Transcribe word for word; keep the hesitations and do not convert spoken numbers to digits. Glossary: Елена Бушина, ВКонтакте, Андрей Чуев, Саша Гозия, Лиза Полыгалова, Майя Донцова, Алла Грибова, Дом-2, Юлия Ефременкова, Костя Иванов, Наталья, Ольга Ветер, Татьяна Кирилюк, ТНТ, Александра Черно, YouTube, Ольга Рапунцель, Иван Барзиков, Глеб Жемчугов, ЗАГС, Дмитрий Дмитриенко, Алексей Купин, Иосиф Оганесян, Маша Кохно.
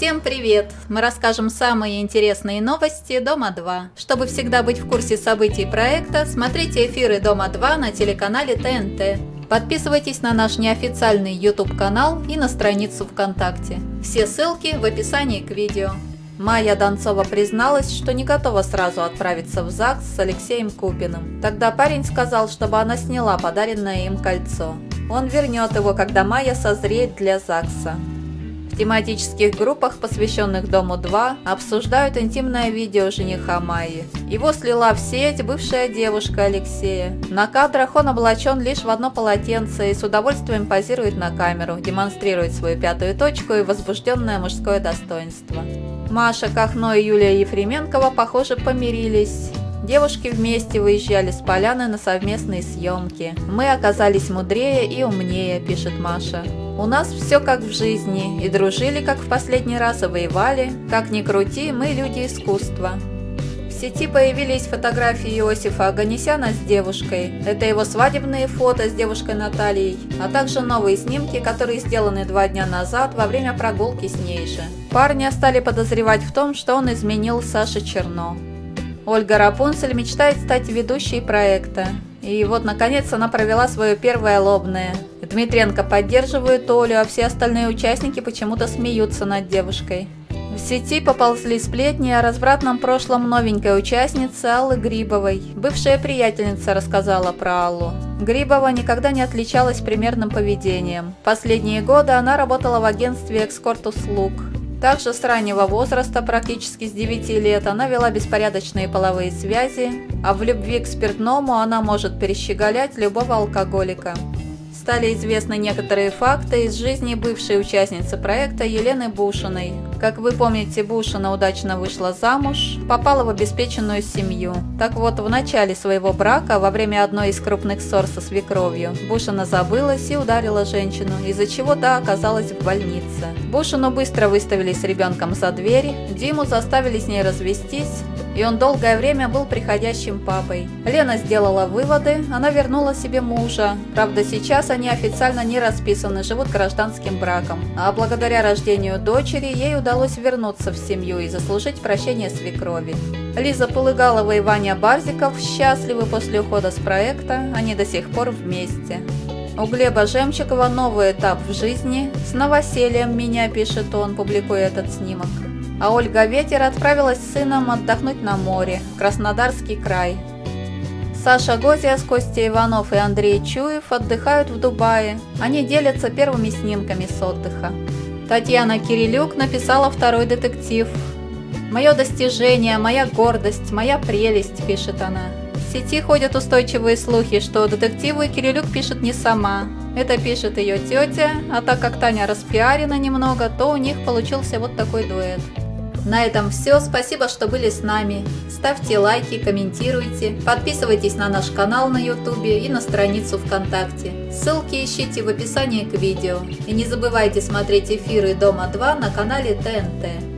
Всем привет! Мы расскажем самые интересные новости Дома два. Чтобы всегда быть в курсе событий проекта, смотрите эфиры Дома два на телеканале Т Н Т. Подписывайтесь на наш неофициальный YouTube-канал и на страницу ВКонтакте. Все ссылки в описании к видео. Майя Донцова призналась, что не готова сразу отправиться в ЗАГС с Алексеем Купиным. Тогда парень сказал, чтобы она сняла подаренное им кольцо. Он вернет его, когда Майя созреет для ЗАГСа. В тематических группах, посвященных Дому два, обсуждают интимное видео жениха Майи. Его слила в сеть бывшая девушка Алексея. На кадрах он облачен лишь в одно полотенце и с удовольствием позирует на камеру, демонстрирует свою пятую точку и возбужденное мужское достоинство. Маша Кохно и Юлия Ефременкова, похоже, помирились. Девушки вместе выезжали с поляны на совместные съемки. «Мы оказались мудрее и умнее», – пишет Маша. «У нас все как в жизни, и дружили, как в последний раз, и воевали. Как ни крути, мы люди искусства». В сети появились фотографии Иосифа Оганесяна с девушкой. Это его свадебные фото с девушкой Натальей, а также новые снимки, которые сделаны два дня назад во время прогулки с ней же. Парня стали подозревать в том, что он изменил Саше Черно. Ольга Рапунцель мечтает стать ведущей проекта. И вот, наконец, она провела свое первое лобное. Дмитриенко поддерживает Олю, а все остальные участники почему-то смеются над девушкой. В сети поползли сплетни о развратном прошлом новенькой участницы Аллы Грибовой. Бывшая приятельница рассказала про Аллу. Грибова никогда не отличалась примерным поведением. Последние годы она работала в агентстве экскорт-услуг. Также с раннего возраста, практически с девяти лет, она вела беспорядочные половые связи, а в любви к спиртному она может перещеголять любого алкоголика. Стали известны некоторые факты из жизни бывшей участницы проекта Елены Бушиной. Как вы помните, Бушина удачно вышла замуж, попала в обеспеченную семью. Так вот, в начале своего брака, во время одной из крупных ссор со свекровью, Бушина забылась и ударила женщину, из-за чего та оказалась в больнице. Бушину быстро выставили с ребенком за дверь, Диму заставили с ней развестись, и он долгое время был приходящим папой. Лена сделала выводы, она вернула себе мужа. Правда, сейчас они официально не расписаны, живут гражданским браком. А благодаря рождению дочери ей удалось вернуться в семью и заслужить прощение свекрови. Лиза Полыгалова и Иван Барзиков счастливы после ухода с проекта, они до сих пор вместе. У Глеба Жемчугова новый этап в жизни. «С новосельем меня», пишет он, публикуя этот снимок. А Ольга Ветер отправилась с сыном отдохнуть на море, в Краснодарский край. Саша Гозия с Костей Иванов и Андрей Чуев отдыхают в Дубае. Они делятся первыми снимками с отдыха. Татьяна Кирилюк написала второй детектив. «Мое достижение, моя гордость, моя прелесть», – пишет она. В сети ходят устойчивые слухи, что детективы Кирилюк пишет не сама. Это пишет ее тетя, а так как Таня распиарена немного, то у них получился вот такой дуэт. На этом все. Спасибо, что были с нами. Ставьте лайки, комментируйте, подписывайтесь на наш канал на YouTube и на страницу ВКонтакте. Ссылки ищите в описании к видео. И не забывайте смотреть эфиры Дома два на канале Т Н Т.